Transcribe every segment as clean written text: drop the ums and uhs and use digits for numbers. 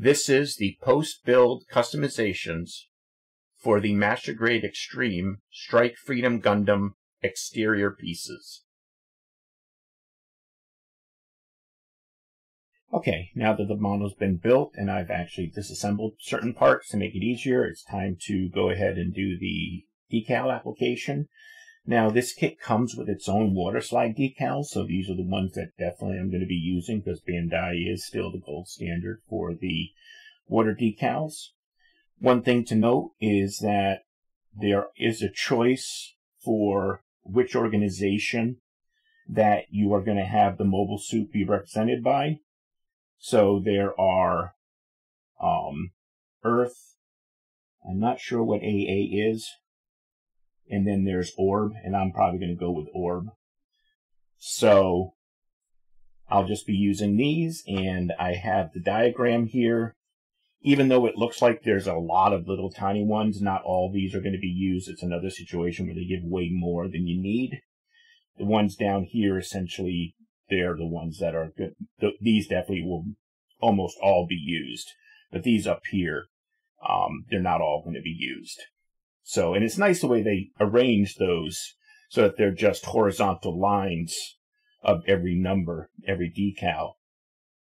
This is the post-build customizations for the Master Grade Extreme Strike Freedom Gundam exterior pieces. Okay, now that the model's been built and I've actually disassembled certain parts to make it easier, it's time to go ahead and do the decal application. Now, this kit comes with its own water slide decals, so these are the ones that definitely I'm going to be using because Bandai is still the gold standard for the water decals. One thing to note is that there is a choice for which organization that you are going to have the mobile suit be represented by. So there are Earth, I'm not sure what AA is, and then there's Orb, and I'm probably going to go with Orb. So I'll just be using these, and I have the diagram here. Even though it looks like there's a lot of little tiny ones, not all these are going to be used. It's another situation where they give way more than you need. The ones down here, essentially, they're the ones that are good. These definitely will almost all be used. But these up here, they're not all going to be used. So, and it's nice the way they arrange those so that they're just horizontal lines of every number, every decal.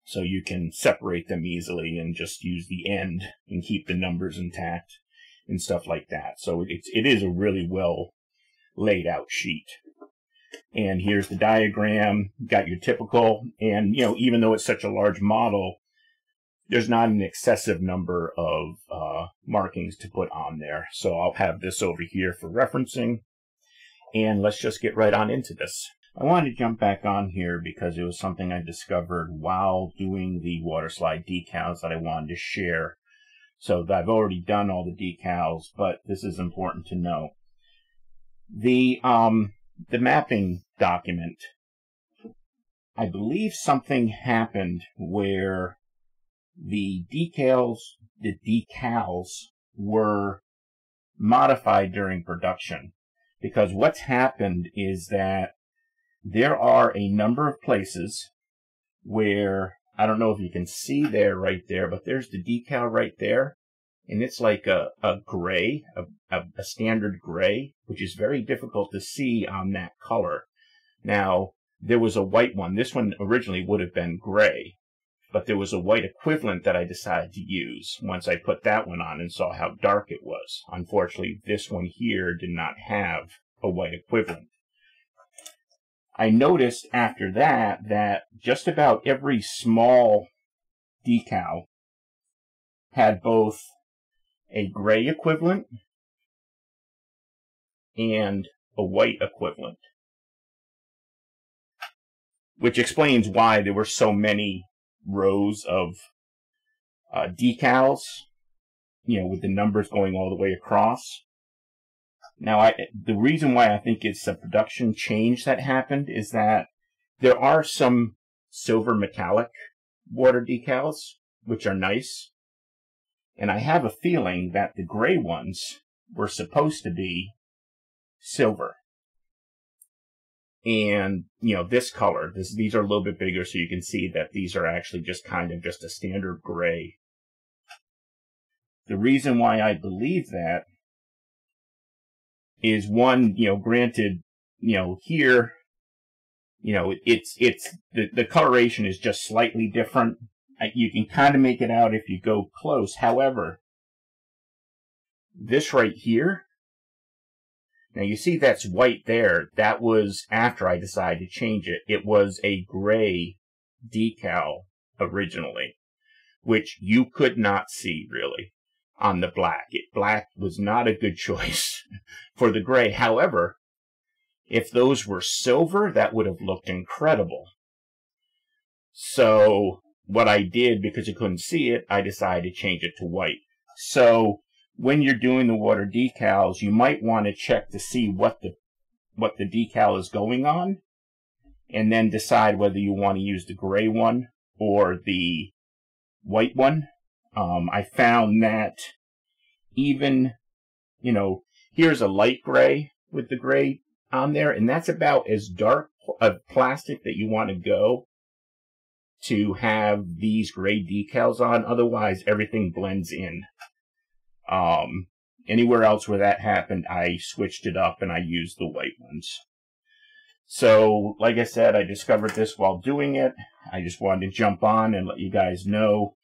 So you can separate them easily and just use the end and keep the numbers intact and stuff like that. So it is a really well laid out sheet. And here's the diagram, got your typical, and you know, even though it's such a large model, there's not an excessive number of markings to put on there. So I'll have this over here for referencing. And let's just get right on into this. I wanted to jump back on here because it was something I discovered while doing the water slide decals that I wanted to share. So I've already done all the decals, but this is important to know. The mapping document, I believe something happened where the decals were modified during production, because what's happened is that there are a number of places where, I don't know if you can see there right there, but there's the decal right there, and it's like a standard gray, which is very difficult to see on that color. Now, there was a white one. This one originally would have been gray, but there was a white equivalent that I decided to use once I put that one on and saw how dark it was. Unfortunately, this one here did not have a white equivalent. I noticed after that that just about every small decal had both a gray equivalent and a white equivalent, which explains why there were so many rows of decals, you know, with the numbers going all the way across. Now, the reason why I think it's a production change that happened is that there are some silver metallic water decals, which are nice. And I have a feeling that the gray ones were supposed to be silver. And, you know, this color, these are a little bit bigger, so you can see that these are actually just kind of just a standard gray. The reason why I believe that is, one, you know, granted, you know, here, you know, the coloration is just slightly different. You can kind of make it out if you go close. However, this right here, now you see that's white there. That was after I decided to change it. It was a gray decal originally, which you could not see really on the black. Black was not a good choice for the gray. However, if those were silver, that would have looked incredible. So what I did, because you couldn't see it, I decided to change it to white. So when you're doing the water decals, you might want to check to see what the decal is going on, and then decide whether you want to use the gray one or the white one. I found that even, you know, here's a light gray with the gray on there, and that's about as dark of plastic that you want to go to have these gray decals on. Otherwise, everything blends in. Anywhere else where that happened, I switched it up and I used the white ones. So, like I said, I discovered this while doing it. I just wanted to jump on and let you guys know.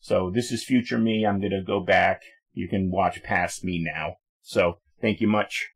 So, this is future me. I'm going to go back. You can watch past me now. So, thank you much.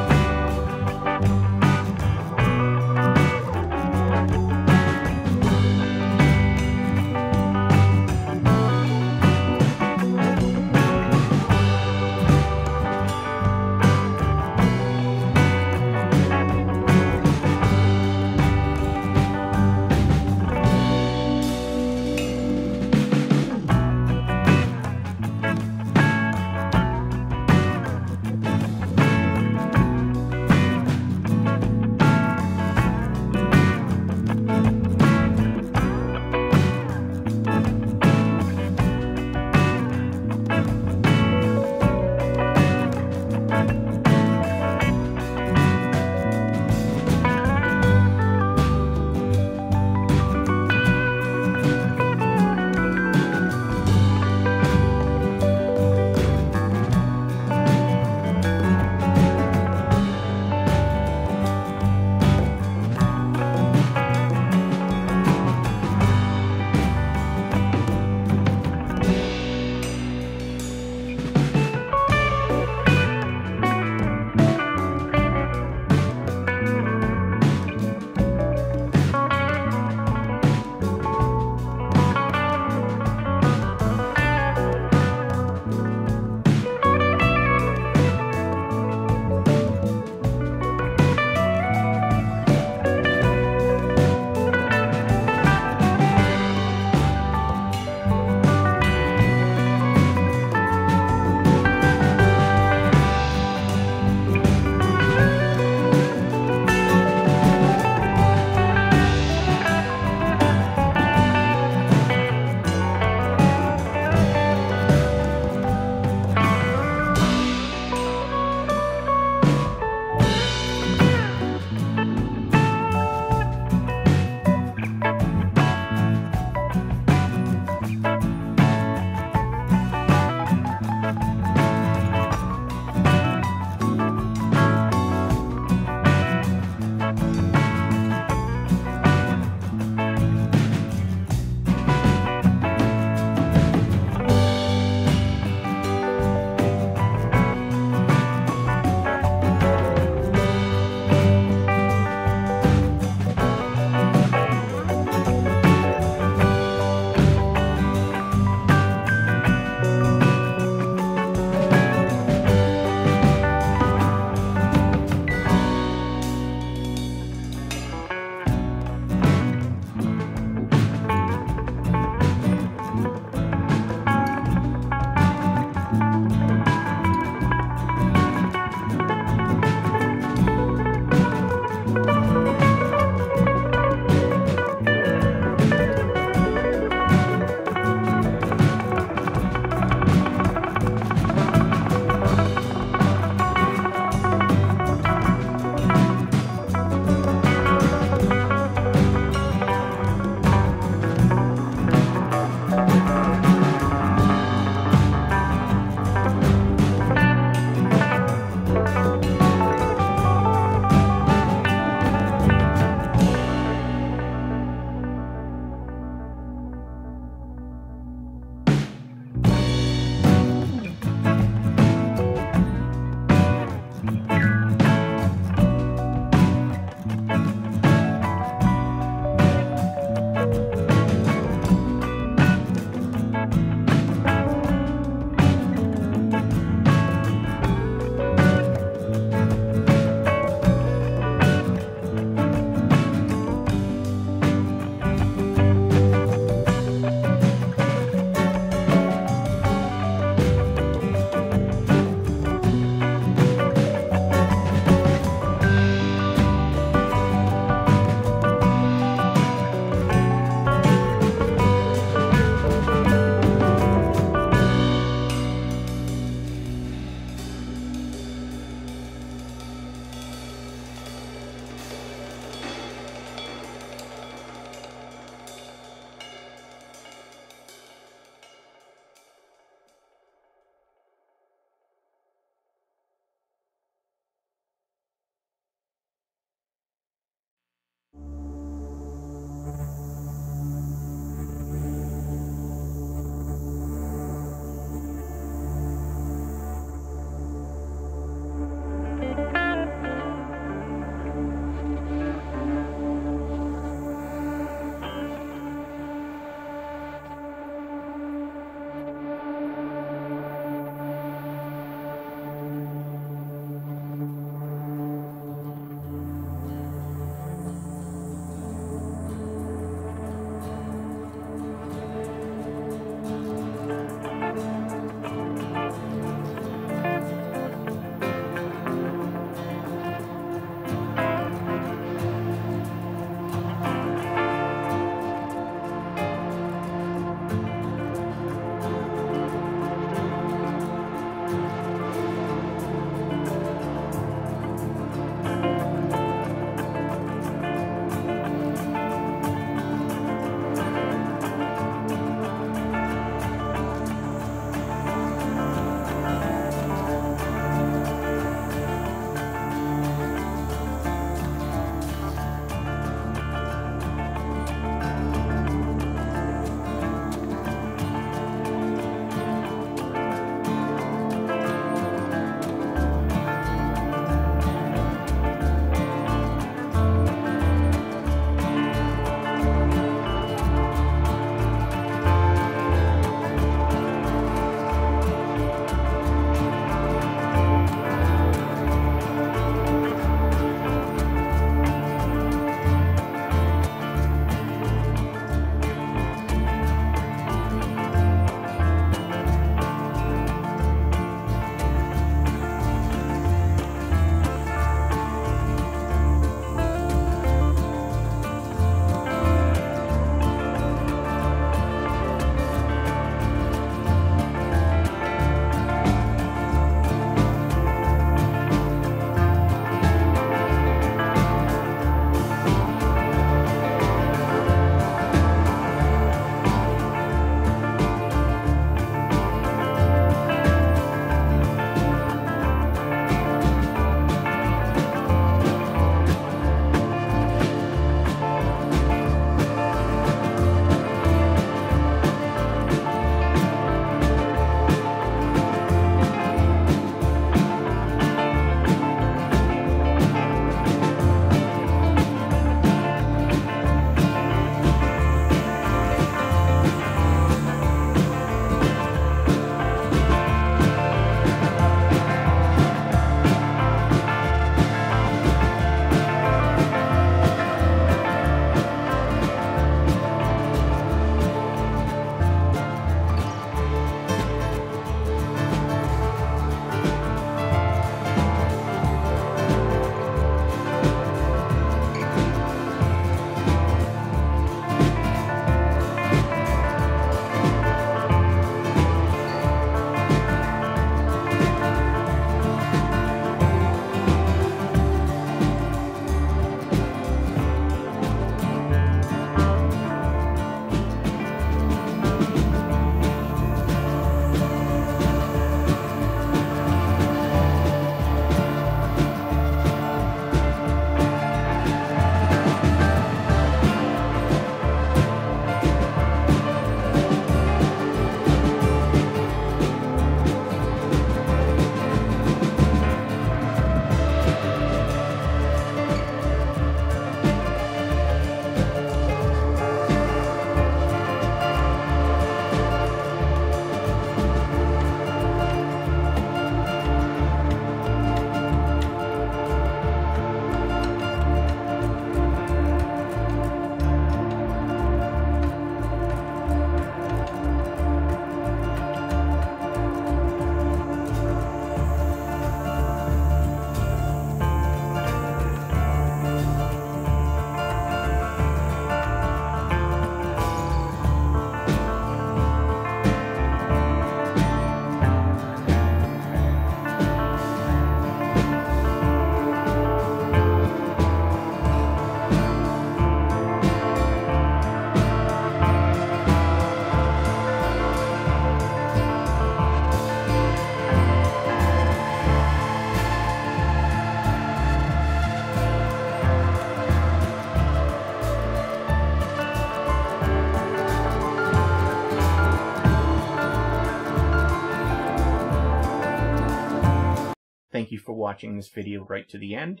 Thank you for watching this video right to the end.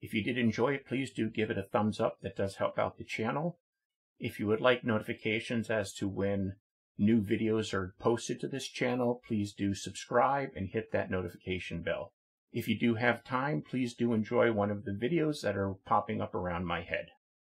If you did enjoy it, please do give it a thumbs up. That does help out the channel. If you would like notifications as to when new videos are posted to this channel, please do subscribe and hit that notification bell. If you do have time, please do enjoy one of the videos that are popping up around my head.